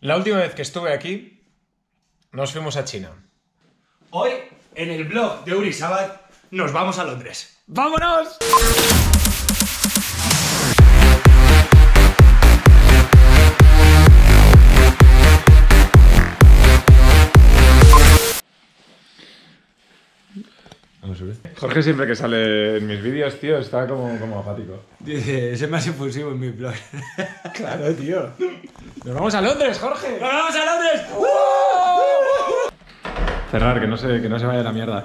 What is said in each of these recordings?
La última vez que estuve aquí, nos fuimos a China. Hoy, en el blog de Uri Sabat, nos vamos a Londres. ¡Vámonos! Jorge siempre que sale en mis vídeos, tío, está como apático. Dice, es el más impulsivo en mi blog. Claro, tío. ¡Nos vamos a Londres, Jorge! ¡Nos vamos a Londres! Cerrar, que no se vaya a la mierda.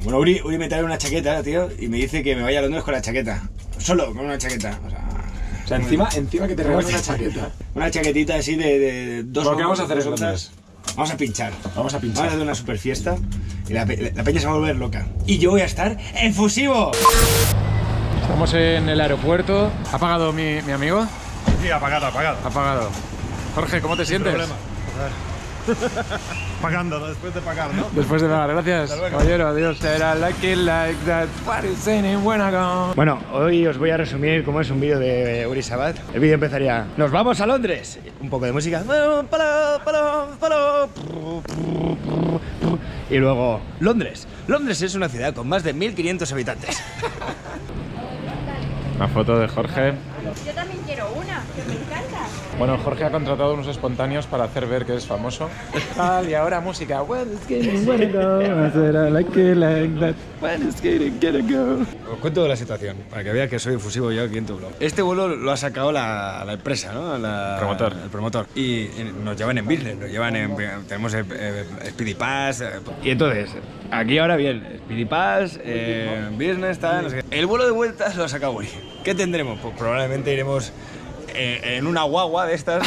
Bueno, Uri me trae una chaqueta, tío, y me dice que me vaya a Londres con la chaqueta. Solo con una chaqueta. O sea encima que te regalas una chaqueta. Una chaquetita así de dos... ¿Pero qué vamos a hacer en Londres? Vamos a pinchar. Vamos a pinchar. Vamos a hacer una super fiesta. Y la peña se va a volver loca. Y yo voy a estar en fusivo. Estamos en el aeropuerto. ¿Ha pagado mi amigo? Sí, ha pagado. Jorge, ¿cómo te sientes? Problema. Pagando, después de pagar, ¿no? Después de pagar, gracias. Caballero, adiós. Será lucky like that. Bueno, hoy os voy a resumir cómo es un vídeo de Uri Sabat. El vídeo empezaría: nos vamos a Londres. Un poco de música. Y luego, Londres. Londres es una ciudad con más de 1500 habitantes. Una foto de Jorge. Yo también quiero una, que me encanta. Bueno, Jorge ha contratado unos espontáneos para hacer ver que es famoso. Y ahora música. Os cuento la situación, para que veáis que soy efusivo yo aquí en tu blog. Este vuelo lo ha sacado la empresa, ¿no? El promotor. Y nos llevan en business, tenemos Speedy Pass. Y entonces, aquí ahora bien, Speedy Pass, business, tal, no sé qué. El vuelo de vuelta lo ha sacado hoy. ¿Qué tendremos? Pues probablemente iremos en una guagua de estas,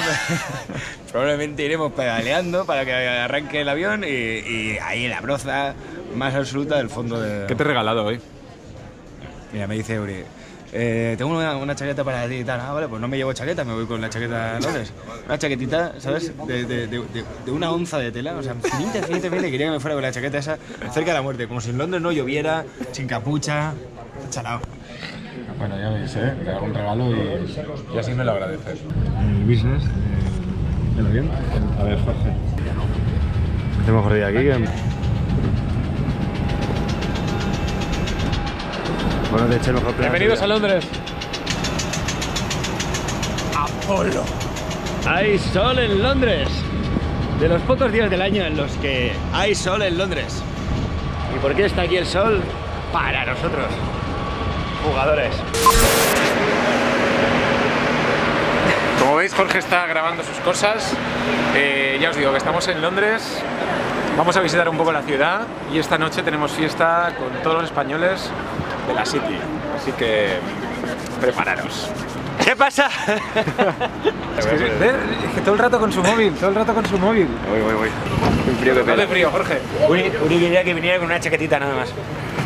probablemente iremos pedaleando para que arranque el avión y ahí la broza más absoluta del fondo de... ¿Qué te he regalado hoy? Mira, me dice Uri, tengo una chaqueta para ti y tal. Ah, vale, pues no me llevo chaqueta, me voy con la chaqueta, ¿no? Una chaquetita, ¿sabes? De una onza de tela, o sea, finita, quería que me fuera con la chaqueta esa cerca de la muerte, como si en Londres no lloviera, sin capucha, chalao. Bueno, ya veis, te hago un regalo y así me lo agradeces. El business, ¿el avión? A ver, Jorge. ¿Qué mejor día aquí? Bueno, de hecho, el mejor plan. Bienvenidos a Londres. Apolo. Hay sol en Londres. De los pocos días del año en los que hay sol en Londres. ¿Y por qué está aquí el sol? Para nosotros, jugadores. Como veis, Jorge está grabando sus cosas. Ya os digo que estamos en Londres. Vamos a visitar un poco la ciudad y esta noche tenemos fiesta con todos los españoles de la City. Así que prepararos. ¿Qué pasa? es que todo el rato con su móvil, Voy. Hace frío, Jorge. Uri quería que viniera con una chaquetita nada más.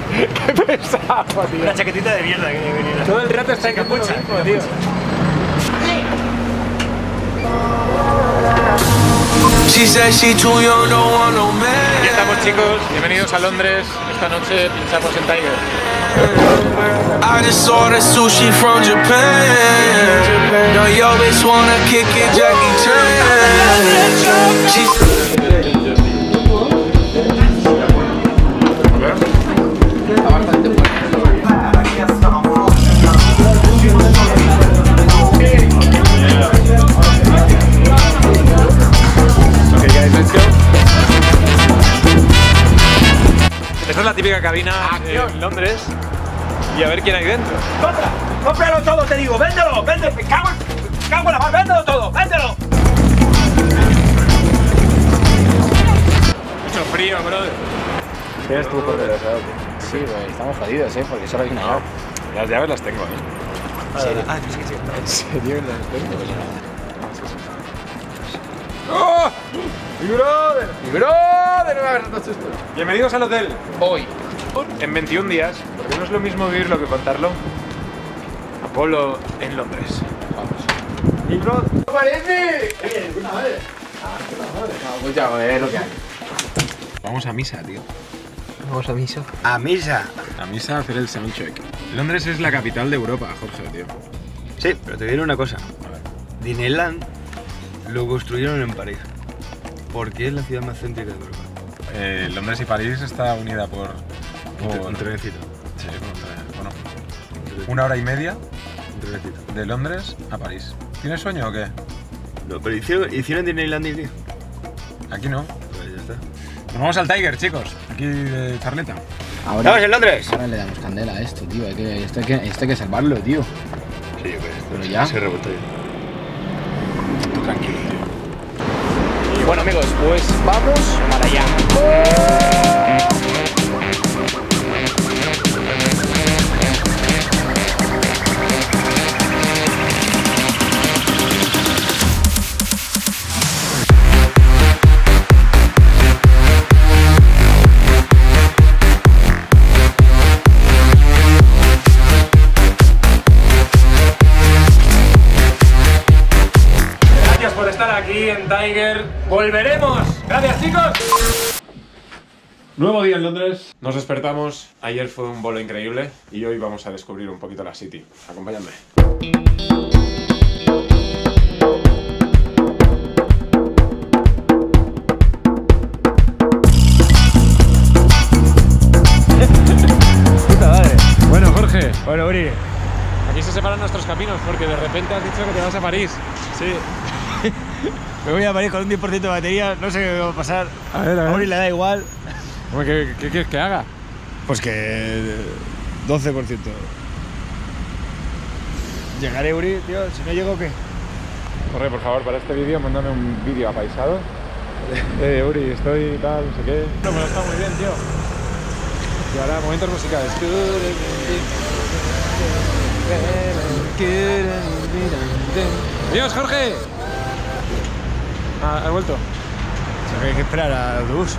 ¡Qué pesado, tío! Una chaquetita de mierda que venía. Todo el rato está en capucha, tío. Ya estamos, chicos. Bienvenidos a Londres. Esta noche pinchamos en Tiger. Esta es la típica cabina en Londres. Y a ver quién hay dentro. ¡Compra! ¡Cómpralo todo, te digo! ¡Véndelo! ¡Véndelo! ¡Cago en la mano! ¡Véndelo todo! ¡Véndelo! Mucho frío, brother. ¿Tienes tú por desasado? Sí, güey, estamos jodidos, porque solo hay una llave. Las llaves las tengo, ¿eh? ¿Serio? Ah, sí. ¿En serio las tengo? ¡Oh! ¡Mi brother! No me hagas tanto susto. Bienvenidos al hotel. Hoy. En 21 días, porque no es lo mismo vivirlo que contarlo. Apolo en Londres. Vamos. ¡Mi brother! ¿Qué parece? ¡Oye, puta madre! Pues ya, es lo que hay. Vamos a misa, tío. Vamos a misa. ¡A misa! A misa a hacer el soundcheck. Londres es la capital de Europa, Jorge, tío. Sí, pero te diré una cosa. A ver. Disneyland Lo construyeron en París, porque es la ciudad más céntrica de Europa. Londres y París está unida por un trenecito. Sí, bueno, una hora y media de Londres a París. ¿Tienes sueño o qué? No, pero hicieron Disneylandia aquí. Aquí no. Pues ya está. Nos vamos al Tiger, chicos. Aquí de charleta. ¡Estamos en Londres! Ahora le damos candela a esto, tío. Esto hay que salvarlo, tío. Sí, pero ya se rebotó. Tú tranquilo, tío. Y bueno, amigos, pues vamos para allá. Tiger, volveremos. Gracias, chicos. Nuevo día en Londres. Nos despertamos. Ayer fue un bolo increíble y hoy vamos a descubrir un poquito la City. Acompáñame. Puta madre. Bueno, Jorge. Bueno, Uri. Aquí se separan nuestros caminos porque de repente has dicho que te vas a París. Sí. Me voy a París con un 10% de batería, no sé qué va a pasar. A Uri le da igual. ¿Qué quieres que haga? Pues que... 12%. ¿Llegaré, Uri? Tío, si no llego, ¿qué? Corre, por favor, para este vídeo, mándame un vídeo apaisado. Uri, estoy tal, no sé qué. No, pero está muy bien, tío. Y ahora, momentos musicales. ¡Adiós, Jorge! ¿Ha vuelto? O sea, que hay que esperar al autobús.